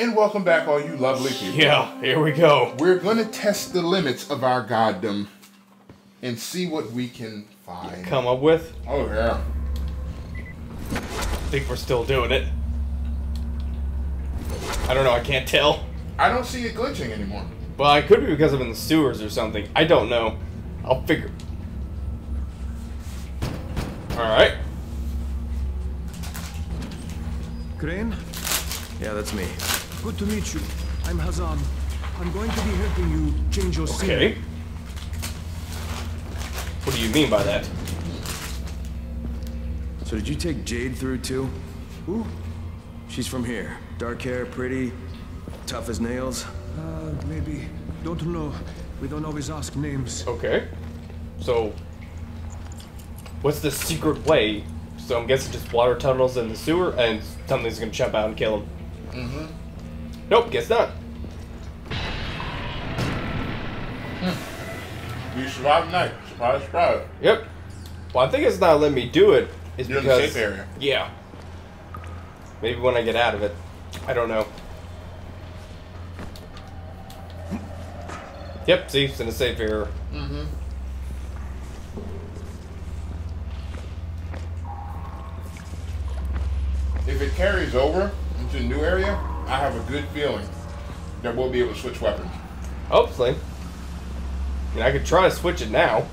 And welcome back, all you lovely people. Yeah, here we go. We're going to test the limits of our goddom and see what we can find. Come up with? Oh, yeah. I think we're still doing it. I don't know, I can't tell. I don't see it glitching anymore. Well, it could be because I'm in the sewers or something. I don't know. I'll figure. Alright. Crane? Yeah, that's me. Good to meet you. I'm Hazam. I'm going to be helping you change your scene. Okay. What do you mean by that? So did you take Jade through too? Who? She's from here. Dark hair, pretty, tough as nails. Maybe. Don't know. We don't always ask names. Okay. So, what's the secret way? So I'm guessing just water tunnels in the sewer and something's gonna jump out and kill him. Mm-hmm. Nope, guess not. You survived night. Surprise, surprise. Yep. Well, I think it's not letting me do it. It's you're because in the safe area. Yeah. Maybe when I get out of it. I don't know. Yep, see, it's in a safe area. Mm-hmm. If it carries over into a new area, I have a good feeling that we'll be able to switch weapons. Hopefully. I mean, I could try to switch it now.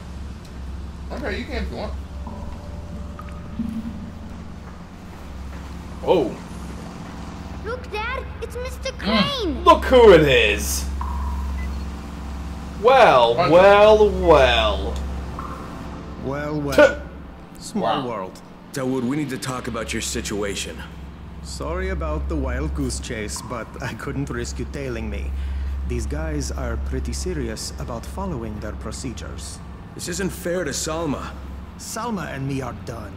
Okay, you can if you want. Oh. Look, Dad, it's Mr. Crane. Look who it is. Well, well, well. Well, well. Small world. Dawood, we need to talk about your situation. Sorry about the wild goose chase, but I couldn't risk you tailing me. These guys are pretty serious about following their procedures. This isn't fair to Salma. Salma and me are done.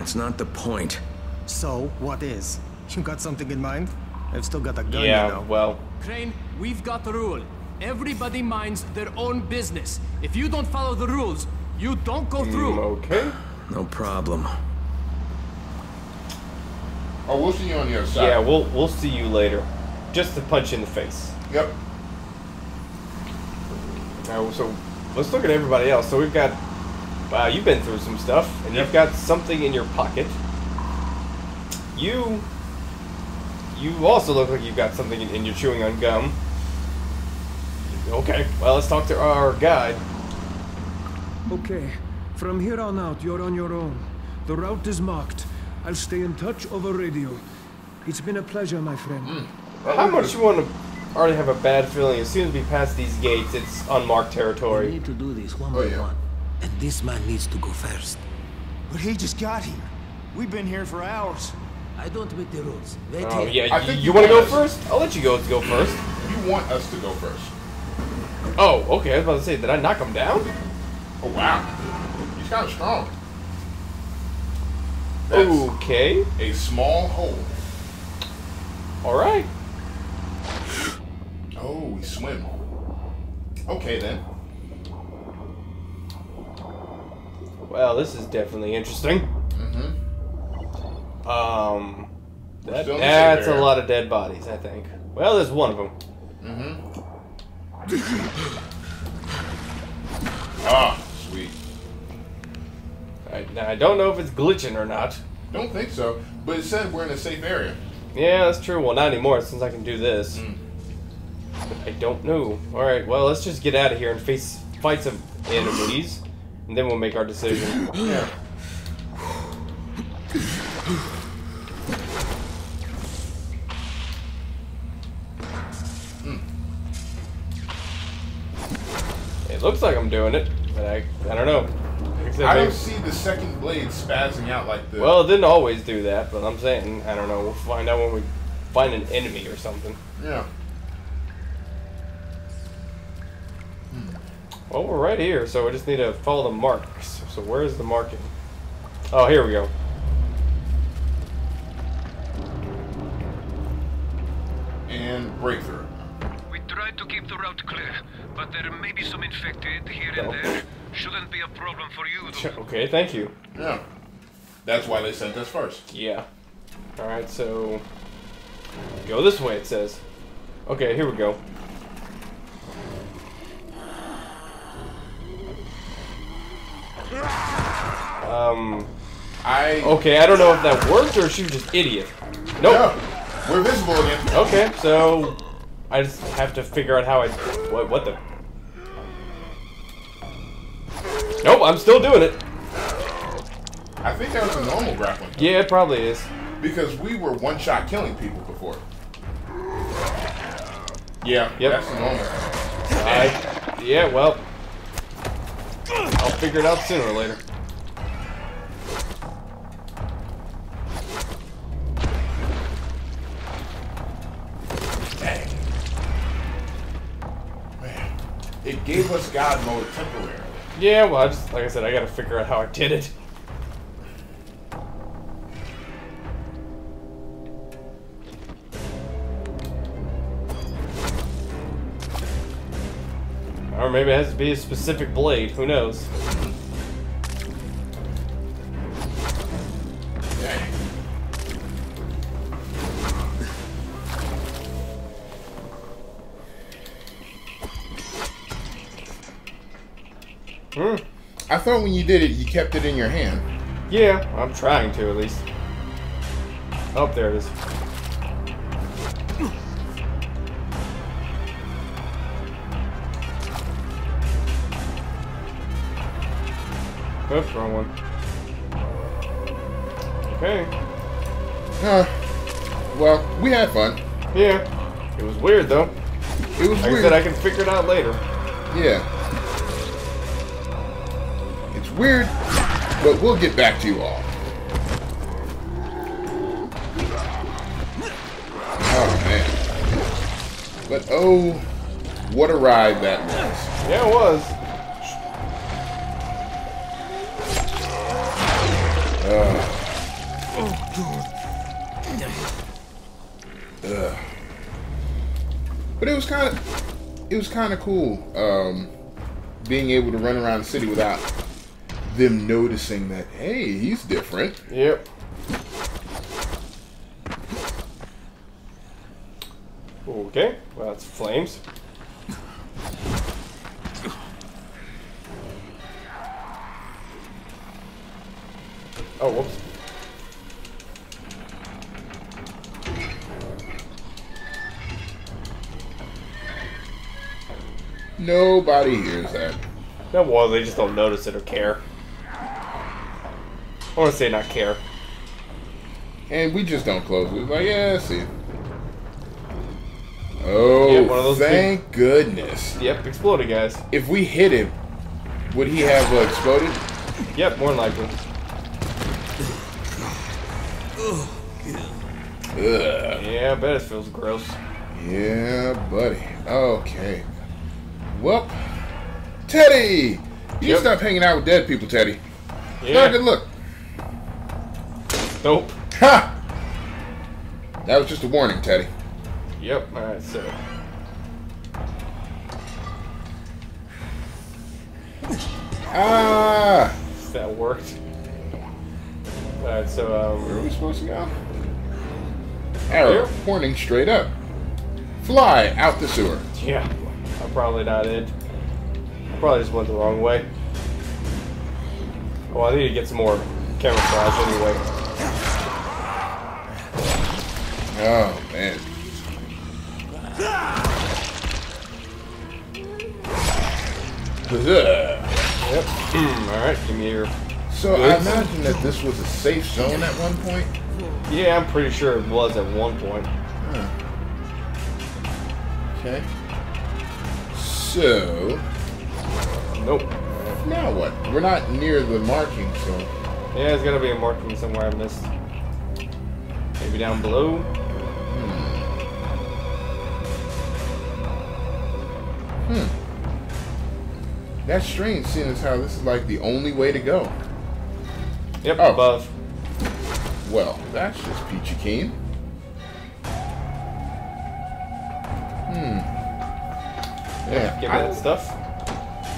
That's not the point. So, what is? You got something in mind? I've still got a gun, you know. Well. Crane, we've got a rule. Everybody minds their own business. If you don't follow the rules, you don't go through. Okay. No problem. Oh, we'll see you on the other side. Yeah, we'll see you later. Just to punch in the face. Yep. Now, so let's look at everybody else. So we've got, wow, you've been through some stuff, and you've got something in your pocket. You also look like you've got something and you're chewing on gum. Okay, well, let's talk to our guide. Okay, from here on out, you're on your own. The route is marked. I'll stay in touch over radio. It's been a pleasure, my friend. How much you want to already have a bad feeling? As soon as we pass these gates, it's unmarked territory. We need to do this one by one. And this man needs to go first. But he just got here. We've been here for hours. I don't make the rules. Oh, yeah. I think you want to go first? I'll let you go first. You want us to go first. Oh, okay. I was about to say, did I knock him down? Oh, wow. He's kind of strong. That's okay. A small hole. Alright. Oh, we swim. Okay, then. Well, this is definitely interesting. Mm-hmm. That's a lot of dead bodies, I think. Well, there's one of them. Mm-hmm. Ah, sweet. Now, I don't know if it's glitching or not. Don't think so, but it said we're in a safe area. Yeah, that's true. Well, not anymore since I can do this. But I don't know. Alright, well, let's just get out of here and fight some enemies, and then we'll make our decision. Yeah. It looks like I'm doing it, but I don't know. I don't see the second blade spazzing out like this. Well, it didn't always do that, but I'm saying, I don't know, we'll find out when we find an enemy or something. Yeah. Well, we're right here, so we just need to follow the marks. So where is the marking? Oh, here we go. And breakthrough. We tried to keep the route clear, but there may be some infected here and there. Shouldn't be a problem for you, though. Okay, thank you. Yeah. That's why they sent us first. Yeah. Alright, so Go this way, it says. Okay, here we go. Okay, I don't know if that worked or she was just idiot. Nope. No, we're visible again. Okay, so I just have to figure out how I. What the? Nope, I'm still doing it. I think that was a normal grappling. Yeah, it probably is. Because we were one-shot killing people before. Yeah, yep. That's the normal. Yeah, well, I'll figure it out sooner or later. It gave us God mode temporarily. Yeah, well, I just, like I said, I gotta figure out how I did it. Or maybe it has to be a specific blade, who knows? I thought when you did it, you kept it in your hand. Yeah, I'm trying to at least. Oh, there it is. Oops, wrong one. Okay. Well, we had fun. Yeah. It was weird, though. It was weird. Like I said, I can figure it out later. Yeah. Weird, but we'll get back to you all. Oh man. But oh, what a ride that was. Yeah, it was. But it was kind of cool being able to run around the city without them noticing that, hey, he's different. Yep. Okay, well, that's flames. Oh, whoops. Nobody hears that. No, well, they just don't notice it or care. I want to say not care. And we just don't close. We're like, yeah, I see it. Oh, yeah, one of those thank goodness. Yep, exploded, guys. If we hit him, would he have exploded? Yep, more than likely. Ugh. Yeah, I bet it feels gross. Yeah, buddy. Okay. Well, Teddy! You stop hanging out with dead people, Teddy. Yeah. Not a good look. Nope. Ha! That was just a warning, Teddy. Yep. All right, so. Ah! That worked. All right, so where are we supposed to go? Arrow pointing straight up. Fly out the sewer. Yeah, I'm probably not in. I probably just went the wrong way. Well, I need to get some more camouflage anyway. Oh, man. Yep. Alright, give me your... So, I imagine that this was a safe zone at one point? Yeah, I'm pretty sure it was at one point. Huh. Okay. So... Nope. Now what? We're not near the marking, so... Yeah, there's gotta be a marking somewhere I missed. Maybe down below? That's strange, seeing as how this is like the only way to go. Yep, oh. Above. Well, that's just peachy keen. Yeah, give me that stuff.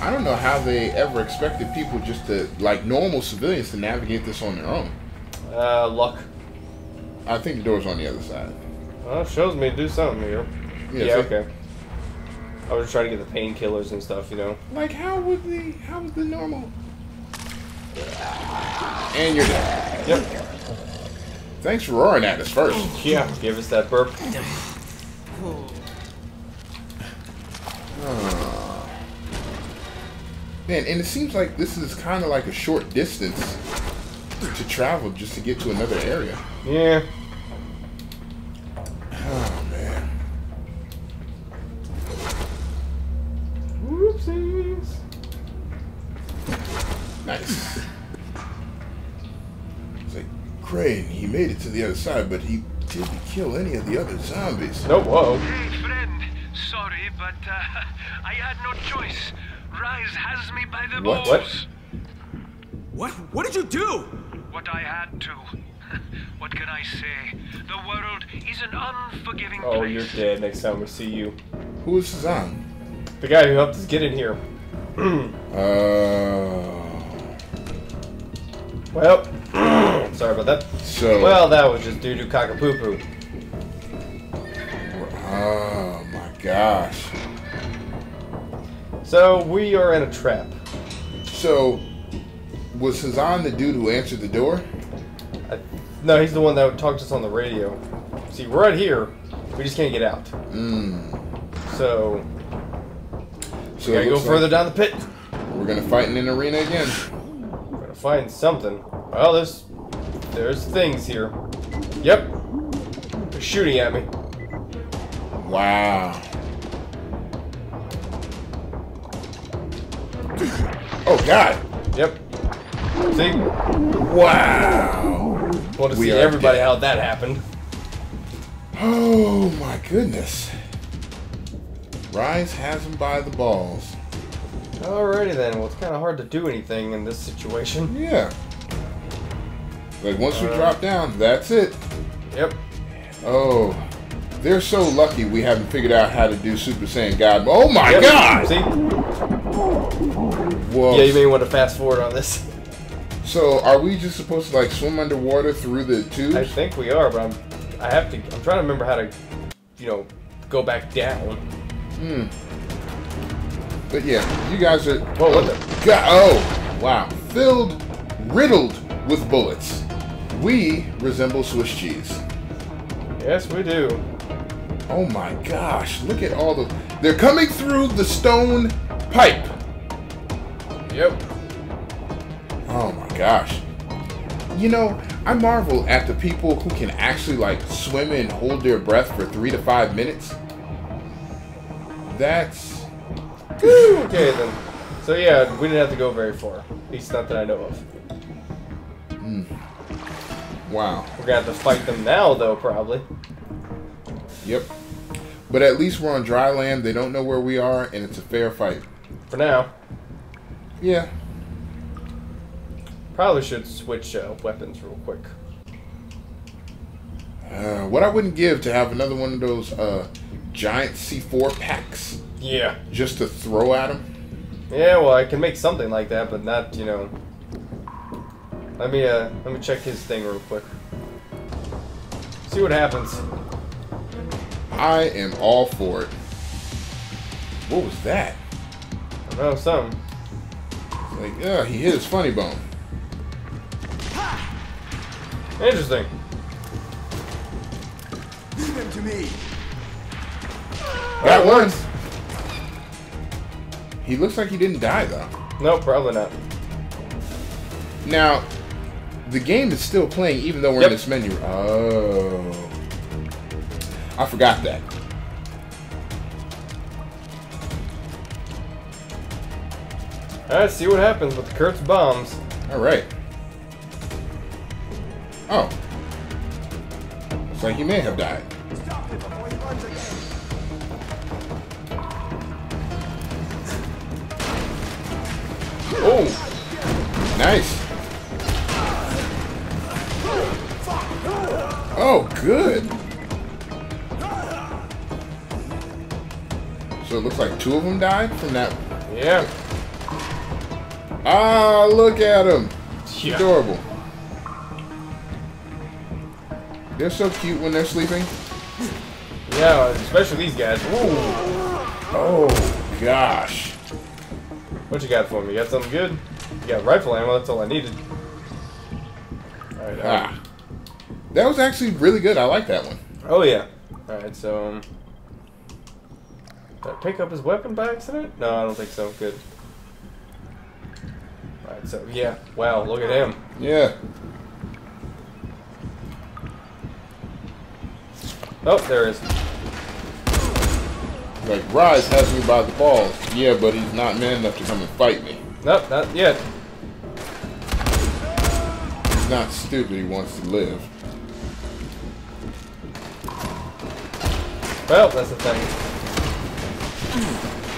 I don't know how they ever expected people just to, like normal civilians, to navigate this on their own. Luck. I think the door's on the other side. Well, it shows me to do something here. Yeah, yeah, okay. I was just trying to get the painkillers and stuff, you know. Like, how was the normal? And you're dead. Yep. Thanks for roaring at us first. Yeah, give us that burp. Man, and it seems like this is kind of like a short distance to travel just to get to another area. Yeah. Oh, man. Whoopsies. Nice. Crane, he made it to the other side, but he didn't kill any of the other zombies. No, whoa. Hey, friend. Sorry, but I had no choice. Rais has me by the balls. What? What did you do? What I had to. What can I say? The world is an unforgiving place. Oh, you're dead next time we see you. Who is this on? The guy who helped us get in here. Well. Sorry about that. So, well, that was just doo-doo cock-a-poo-poo. Oh, my gosh. So, we are in a trap. So, was Hazan the dude who answered the door? No, he's the one that talked to us on the radio. See, we're right here. We just can't get out. So we gotta go further down the pit. We're gonna fight in an arena again. We're gonna find something. Well, there's things here. Yep. They're shooting at me. Wow. Oh, God. Yep. See? Wow. Want to see everybody how that happened. Oh, my goodness. Rais has him by the balls. Alrighty then. Well, it's kind of hard to do anything in this situation. Yeah. Like, once we drop down, that's it. Yep. Oh. They're so lucky we haven't figured out how to do Super Saiyan God. Oh, my God! See? Whoa. Yeah, you may want to fast forward on this. So, are we just supposed to, like, swim underwater through the tubes? I think we are, but I'm trying to remember how to, you know, go back down. But, yeah, you guys are... Whoa, what the... God, oh, wow. Filled, riddled with bullets. We resemble Swiss cheese. Yes, we do. Oh my gosh, look at all the... They're coming through the stone pipe. Yep. Oh my gosh. You know, I marvel at the people who can actually like swim and hold their breath for 3 to 5 minutes. That's... Okay then. So yeah, we didn't have to go very far. At least not that I know of. Wow. We're gonna have to fight them now, though, probably. Yep. But at least we're on dry land, they don't know where we are, and it's a fair fight. For now. Yeah. Probably should switch weapons real quick. What I wouldn't give to have another one of those giant C4 packs. Yeah. Just to throw at them. Yeah, well, I can make something like that, but not, you know... Let me check his thing real quick. See what happens. I am all for it. What was that? I don't know, something. Like, yeah, he hit his funny bone. Interesting. Leave him to me. That works. He looks like he didn't die though. No, probably not. Now. The game is still playing even though we're in this menu. Oh. I forgot that. Alright, see what happens with Kurt's bombs. Alright. Oh. Looks like he may have died. Stop it before he runs again. Oh. Nice. Oh, good. So it looks like 2 of them died from that. Yeah. Ah, look at them. Yeah. Adorable. They're so cute when they're sleeping. Yeah, especially these guys. Ooh. Oh, gosh. What you got for me? You got something good? You got rifle ammo, that's all I needed. Alright, ah. That was actually really good. I like that one. Oh, yeah. Alright, so... did I pick up his weapon by accident? No, I don't think so. Good. Alright, so, yeah. Wow, look at him. Yeah. Oh, there is. Like, Rais has me by the balls. Yeah, but he's not man enough to come and fight me. Nope, not yet. He's not stupid. He wants to live. Well, that's the thing.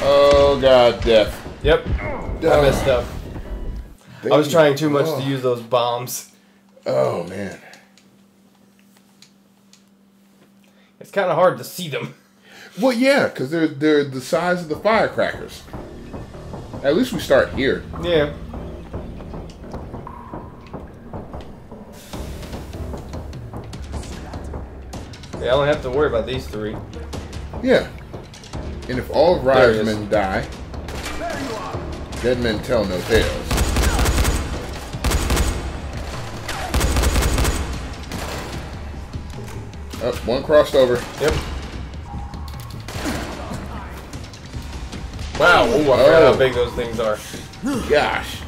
Oh, God, death. Yep. I messed up. I was trying too much to use those bombs. Oh, man. It's kind of hard to see them. Well, yeah, because they're the size of the firecrackers. At least we start here. Yeah. Yeah, I don't have to worry about these three. Yeah. And if all Rais men die, dead men tell no tales. Oh, one crossed over. Yep. Wow. Ooh, I forgot how big those things are. Gosh.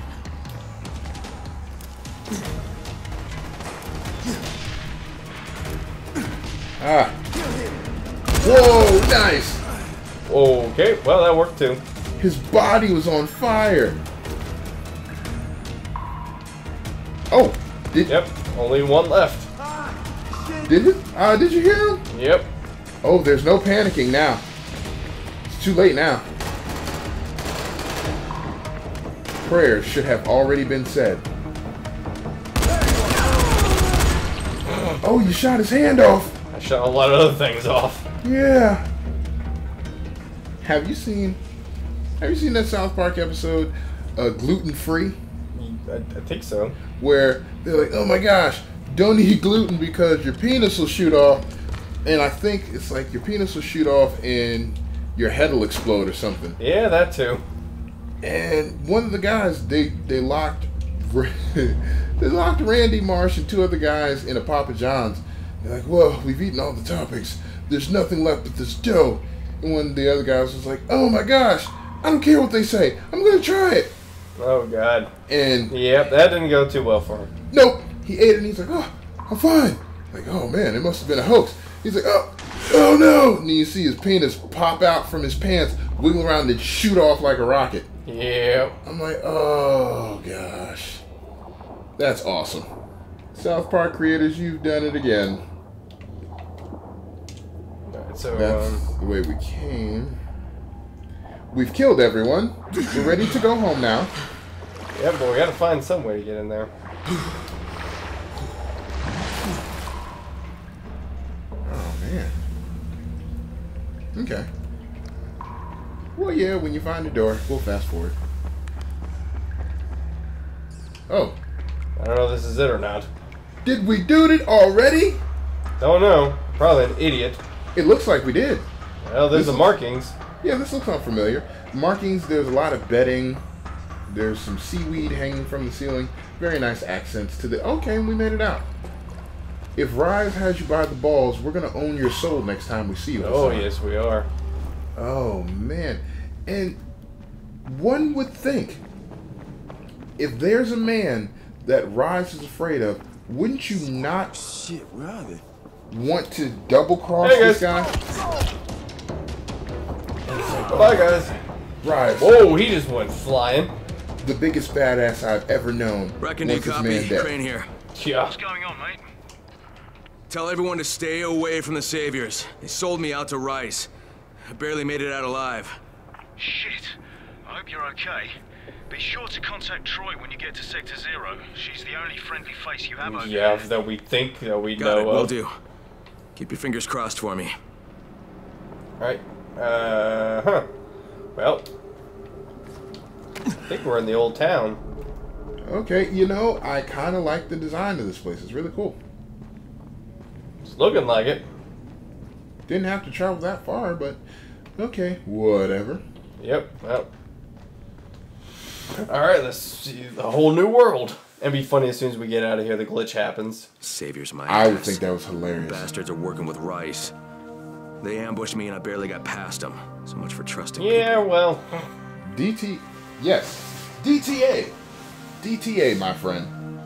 Ah. Whoa, nice. Okay, well, that worked too. His body was on fire. Oh. Yep, only one left. Did you hear him? Yep. Oh, there's no panicking now. It's too late now. Prayers should have already been said. Oh, you shot his hand off. I shot a lot of other things off. Yeah. Have you seen that South Park episode, Gluten-Free? I think so. Where they're like, oh my gosh. Don't eat gluten because your penis will shoot off, and I think it's like your penis will shoot off and your head will explode or something. Yeah, that too. And one of the guys, they locked Randy Marsh and two other guys in a Papa John's. They're like, well, we've eaten all the toppings. There's nothing left but this dough. And one of the other guys was like, oh my gosh, I don't care what they say. I'm gonna try it. Oh God. And yep, that didn't go too well for him. Nope. He ate it and he's like, oh, I'm fine. Like, oh man, it must have been a hoax. He's like, oh no. And you see his penis pop out from his pants, wiggle around and shoot off like a rocket. Yeah. I'm like, oh gosh. That's awesome. South Park creators, you've done it again. All right, so that's the way we came. We've killed everyone. We're ready to go home now. Yeah, but we gotta find some way to get in there. Okay. Well, yeah, when you find the door, we'll fast forward. Oh. I don't know if this is it or not. Did we do it already? Don't know. Probably an idiot. It looks like we did. Well, there's the markings. Yeah, this looks unfamiliar. Markings, there's a lot of bedding. There's some seaweed hanging from the ceiling. Very nice accents to the... Okay, we made it out. If Rais has you by the balls, we're going to own your soul next time we see you. Oh, yes, we are. Oh, man. And one would think, if there's a man that Rais is afraid of, wouldn't you not want to double-cross this guy? Bye, guys. Rais. Oh, he just went flying. The biggest badass I've ever known. Reckon you copy. Crane here. Yeah. What's going on, mate? Tell everyone to stay away from the Saviors. They sold me out to Rais. I barely made it out alive. Shit. I hope you're okay. Be sure to contact Troy when you get to Sector Zero. She's the only friendly face you have over there. Yeah, that we think, that we know of. Will do. Keep your fingers crossed for me. Alright. Well. I think we're in the old town. Okay, you know, I kind of like the design of this place. It's really cool. Looking like it. Didn't have to travel that far, but okay, whatever. Yep. Yep. All right, let's see the whole new world. It'd be funny as soon as we get out of here, the glitch happens. Savior's my ass. I would think that was hilarious. Bastards are working with Rice. They ambushed me and I barely got past them. So much for trusting people. Well. DTA. DTA, my friend.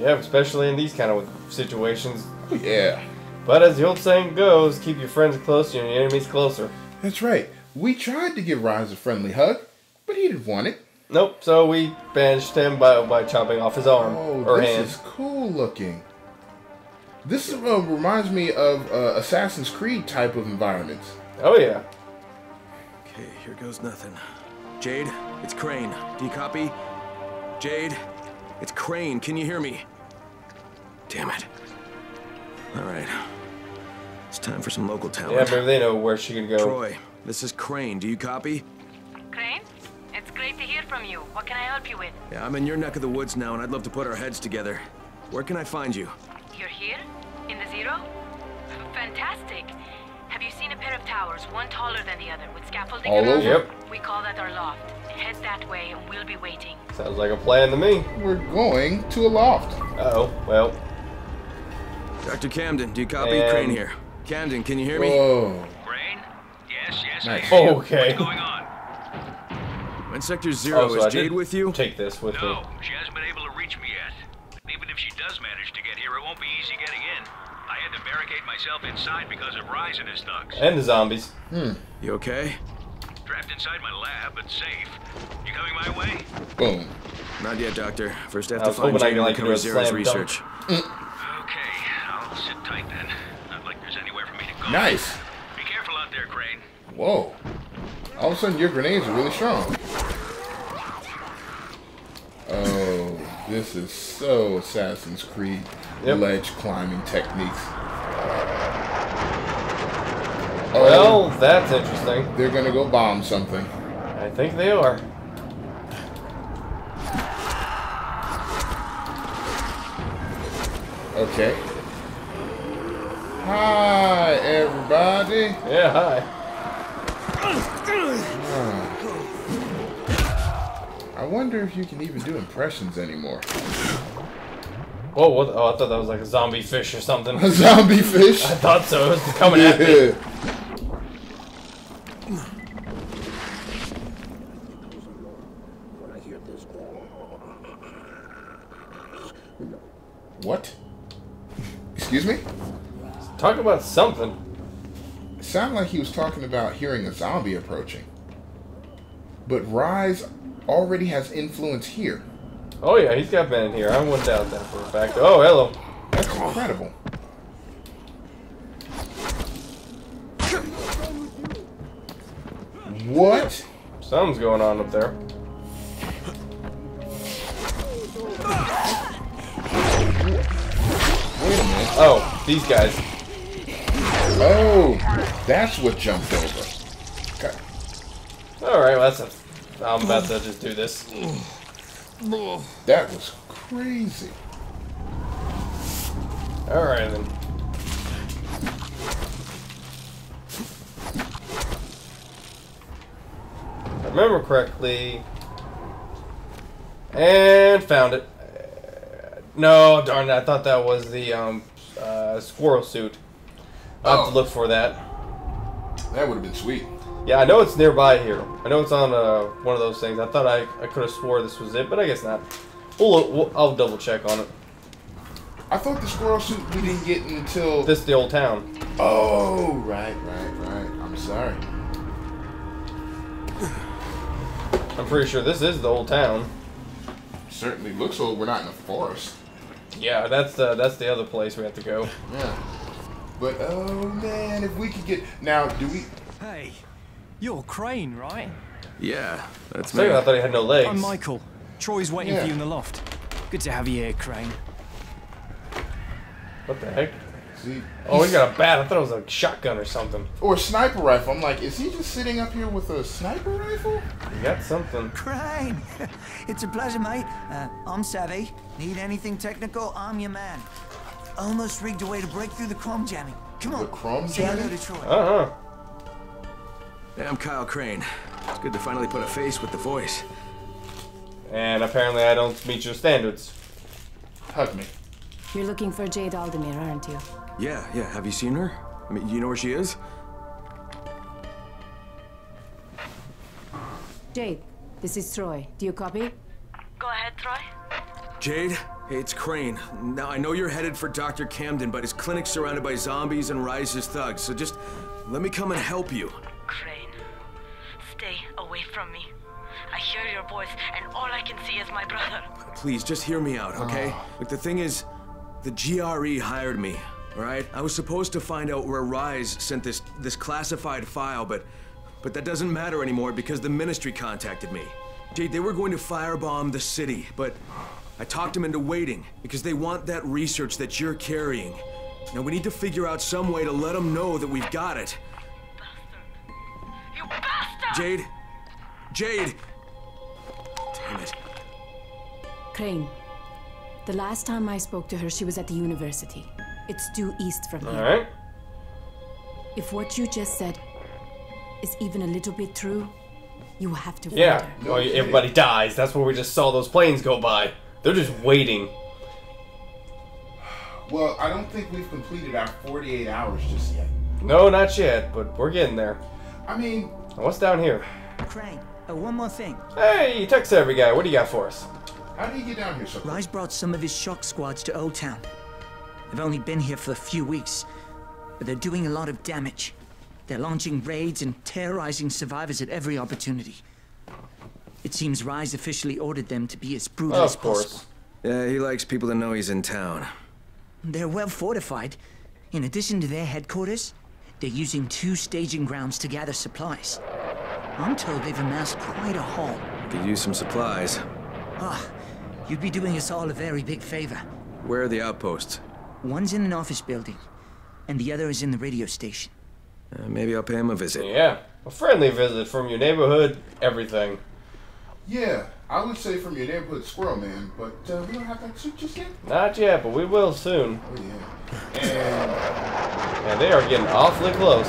Yeah, especially in these kind of situations. Yeah. But as the old saying goes, keep your friends close and your enemies closer. That's right. We tried to give Rais a friendly hug, but he didn't want it. Nope, so we banished him by chopping off his arm or hand. This is cool looking. This reminds me of Assassin's Creed type of environments. Oh, yeah. Okay, here goes nothing. Jade, it's Crane. Do you copy? Jade, it's Crane. Can you hear me? Damn it. All right. It's time for some local talent. Yeah, but they know where she can go. Troy, this is Crane. Do you copy? Crane? It's great to hear from you. What can I help you with? Yeah, I'm in your neck of the woods now, and I'd love to put our heads together. Where can I find you? You're here? In the Zero? Fantastic. Have you seen a pair of towers, one taller than the other, with scaffolding around? Yep. We call that our loft. Head that way, and we'll be waiting. Sounds like a plan to me. We're going to a loft. Uh-oh. Well. Dr. Camden, do you copy? Crane here. Camden, can you hear me? Whoa. Crane? Yes, yes, nice. I hear you. Okay. What's going on? When Sector Zero, is Jade with you? Take this with me. No, she hasn't been able to reach me yet. Even if she does manage to get here, it won't be easy getting in. I had to barricade myself inside because of Rais and his thugs. And the zombies. Hmm. You okay? Trapped inside my lab, but safe. You coming my way? Boom. Not yet, Doctor. First I have to find Jade and cover Zero's research. Okay, I'll sit tight then. Not like there's anywhere for me to go. Nice. Be careful out there, Crane. Whoa. All of a sudden, your grenades are really strong. Oh, this is so Assassin's Creed. Yep. Ledge climbing techniques. Well, that's interesting. They're going to go bomb something. I think they are. Okay. Hi, everybody. Yeah, hi. I wonder if you can even do impressions anymore. Whoa, what? Oh, I thought that was like a zombie fish or something. A zombie fish? I thought so. It was coming at me. What? Excuse me? Talk about something. It sounded like he was talking about hearing a zombie approaching. But Rais already has influence here. Oh yeah, he's got men in here. I wouldn't doubt that for a fact. Oh, hello. That's incredible. What? Something's going on up there. Wait a minute. Oh, these guys. Oh, that's what jumped over. Okay. Alright, well that's a... I'm about to just do this. That was crazy. Alright then. If I remember correctly. And found it. No, darn it. I thought that was the squirrel suit. I'll have to look for that. That would have been sweet. Yeah, I know it's nearby here. I know it's on one of those things. I thought I could have swore this was it, but I guess not. I'll double check on it. I thought the squirrel suit we didn't get until... This is the old town. Oh, right. I'm sorry. I'm pretty sure this is the old town. Certainly looks old. We're not in a forest. Yeah, that's the other place we have to go. Yeah. But, oh man, if we could get... Now, do we... Hey. You're Crane, right? Yeah, that's me. I thought he had no legs. I'm Michael. Troy's waiting for you in the loft. Good to have you here, Crane. What the heck? See, oh, he got a bat. I thought it was a shotgun or something. Or a sniper rifle. I'm like, is he just sitting up here with a sniper rifle? He got something. Crane! It's a pleasure, mate. I'm Savvy. Need anything technical? I'm your man. Almost rigged a way to break through the crom jamming. Come on. The crumbs? Say hello to Troy. Uh-huh. Hey, I'm Kyle Crane. It's good to finally put a face with the voice. And apparently I don't meet your standards. Hug me. You're looking for Jade Aldemir, aren't you? Yeah, yeah. Have you seen her? I mean, do you know where she is? Jade, this is Troy. Do you copy? Go ahead, Troy. Jade, hey, it's Crane. Now, I know you're headed for Dr. Camden, but his clinic's surrounded by zombies and Rise's thugs, so just let me come and help you. Crane, stay away from me. I hear your voice, and all I can see is my brother. Please, just hear me out, okay? Look, the thing is, the GRE hired me, all right? I was supposed to find out where Rais sent this classified file, but that doesn't matter anymore because the ministry contacted me. Jade, they were going to firebomb the city, but I talked them into waiting because they want that research that you're carrying. Now, we need to figure out some way to let them know that we've got it. You bastard! Jade! Jade! Damn it. Crane, the last time I spoke to her, she was at the university. It's due east from here. All right. If what you just said is even a little bit true, you have to find her. Well, everybody dies. That's where we just saw those planes go by. They're just waiting. Well, I don't think we've completed our 48 hours just yet. No, not yet, but we're getting there. I mean... What's down here? Crane, one more thing. Hey, text every guy. What do you got for us? How do you get down here so quick? Rais brought some of his shock squads to Old Town. They've only been here for a few weeks, but they're doing a lot of damage. They're launching raids and terrorizing survivors at every opportunity. It seems Rais officially ordered them to be as brutal as possible. Yeah, he likes people to know he's in town. They're well fortified. In addition to their headquarters, they're using 2 staging grounds to gather supplies. I'm told they've amassed quite a haul. Could use some supplies. Ah, you'd be doing us all a very big favor. Where are the outposts? One's in an office building, and the other is in the radio station. Maybe I'll pay him a visit. Yeah, a friendly visit from your neighborhood, everything. Yeah, I would say from your neighborhood squirrel man, but we don't have that suit just yet. Not yet, but we will soon. Oh yeah. And they are getting awfully close.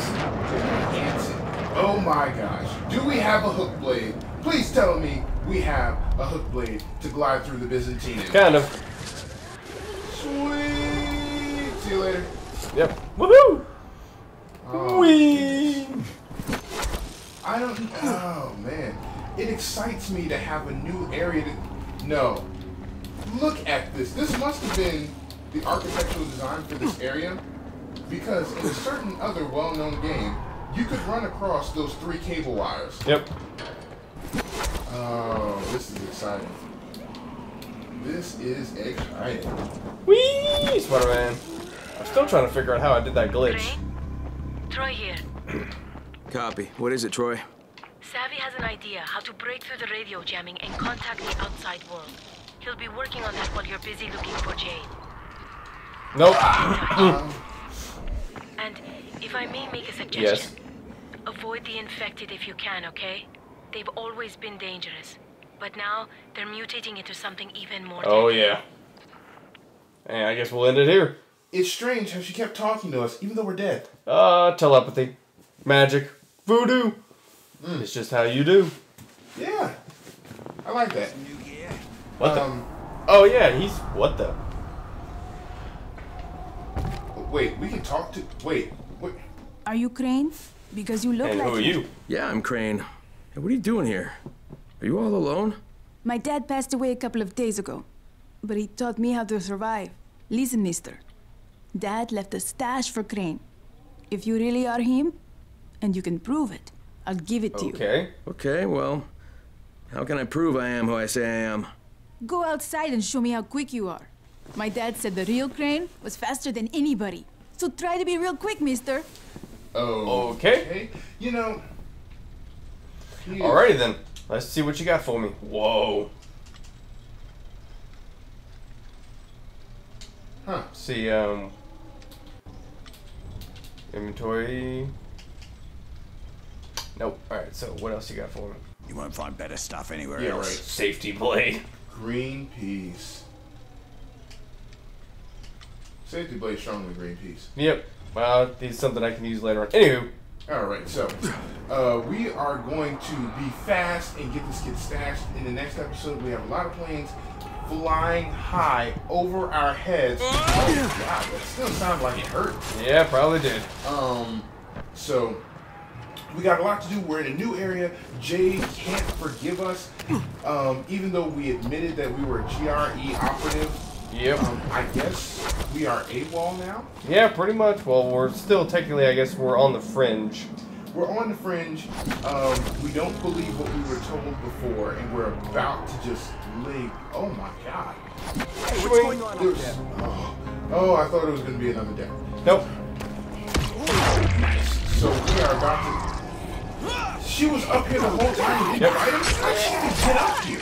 Oh my gosh. Do we have a hook blade? Please tell me we have a hook blade to glide through the Byzantine. Kind of. Sweet. See you later. Yep. Woohoo! Wee! I don't know. Oh, man. It excites me to have a new area to... No. Look at this. This must have been the architectural design for this area, because in a certain other well-known game, you could run across those 3 cable wires. Yep. Oh, this is exciting. This is exciting. Wee! Spider-Man. I'm still trying to figure out how I did that glitch. Troy here. Copy. What is it, Troy? Savvy has an idea how to break through the radio jamming and contact the outside world. He'll be working on that while you're busy looking for Jade. Nope. And if I may make a suggestion, avoid the infected if you can, okay? They've always been dangerous, but now they're mutating into something even more dangerous. Oh, yeah. And I guess we'll end it here. It's strange how she kept talking to us, even though we're dead. Telepathy. Magic. Voodoo. It's just how you do. Yeah. I like that. What the? Oh, yeah, he's... What the? Wait, we can talk to... Wait. Are you Crane? Because you look like... And who are you? Yeah, I'm Crane. Hey, what are you doing here? Are you all alone? My dad passed away a couple of days ago, but he taught me how to survive. Listen, mister. Dad left a stash for Crane. If you really are him, and you can prove it, I'll give it to you. Okay, well, how can I prove I am who I say I am? Go outside and show me how quick you are. My dad said the real Crane was faster than anybody. So try to be real quick, mister. Okay. You know... Alrighty then, let's see what you got for me. Whoa. Huh. See, inventory. Nope. Alright, so what else you got for me? You won't find better stuff anywhere else. Right. Safety blade. Green peas. Safety blade, strongly green peas. Yep. Well, it's something I can use later on. Anywho. Alright, so we are going to be fast and get this kid stashed. In the next episode, we have a lot of planes flying high over our heads. Oh, God, that still sounds like it hurt. Yeah, probably did. So we got a lot to do. We're in a new area. Jade can't forgive us, even though we admitted that we were a GRE operative. Yep. I guess we are AWOL now? Yeah, pretty much. Well, we're still technically, I guess, we're on the fringe. We're on the fringe. We don't believe what we were told before, and we're about to just leave. Oh, my God. Hey, what's going on out there? Oh, I thought it was going to be another death. Nope. Nice. So we are about to... She was up here the whole time. Yep. How did she even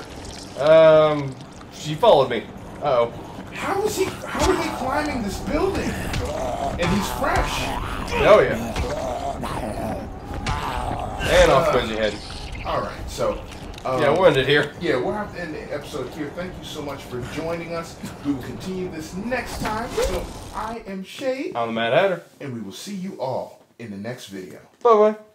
get up here? She followed me. Uh-oh. How are they climbing this building? And he's fresh. Oh, yeah. And off goes your head. All right, so. Yeah, we'll end it here. Yeah, we'll have to end the episode here. Thank you so much for joining us. We will continue this next time. So, I am Shay. I'm the Mad Hatter. And we will see you all in the next video. Bye-bye.